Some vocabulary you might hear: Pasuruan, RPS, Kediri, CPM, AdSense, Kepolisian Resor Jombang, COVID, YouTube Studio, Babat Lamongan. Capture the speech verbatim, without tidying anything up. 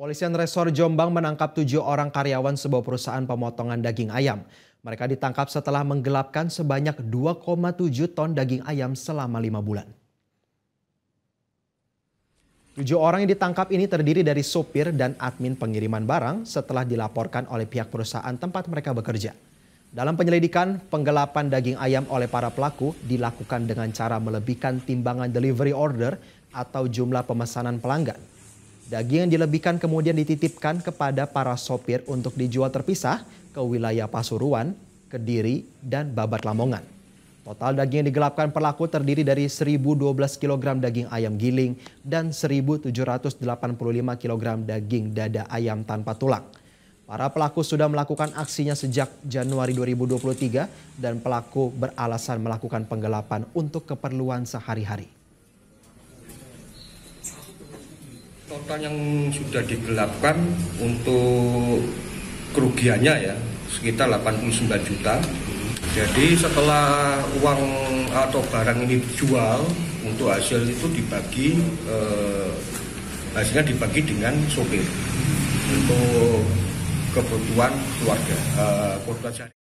Kepolisian Resor Jombang menangkap tujuh orang karyawan sebuah perusahaan pemotongan daging ayam. Mereka ditangkap setelah menggelapkan sebanyak dua koma tujuh ton daging ayam selama lima bulan. Tujuh orang yang ditangkap ini terdiri dari sopir dan admin pengiriman barang setelah dilaporkan oleh pihak perusahaan tempat mereka bekerja. Dalam penyelidikan, penggelapan daging ayam oleh para pelaku dilakukan dengan cara melebihkan timbangan delivery order atau jumlah pemesanan pelanggan. Daging yang dilebihkan kemudian dititipkan kepada para sopir untuk dijual terpisah ke wilayah Pasuruan, Kediri, dan Babat Lamongan. Total daging yang digelapkan pelaku terdiri dari seribu dua belas kilogram daging ayam giling dan seribu tujuh ratus delapan puluh lima kilogram daging dada ayam tanpa tulang. Para pelaku sudah melakukan aksinya sejak Januari dua ribu dua puluh tiga dan pelaku beralasan melakukan penggelapan untuk keperluan sehari-hari. Total yang sudah digelapkan untuk kerugiannya ya sekitar delapan puluh sembilan juta. Jadi setelah uang atau barang ini dijual, untuk hasil itu dibagi, eh, hasilnya dibagi dengan sopir untuk kebutuhan keluarga. Eh, kebutuhan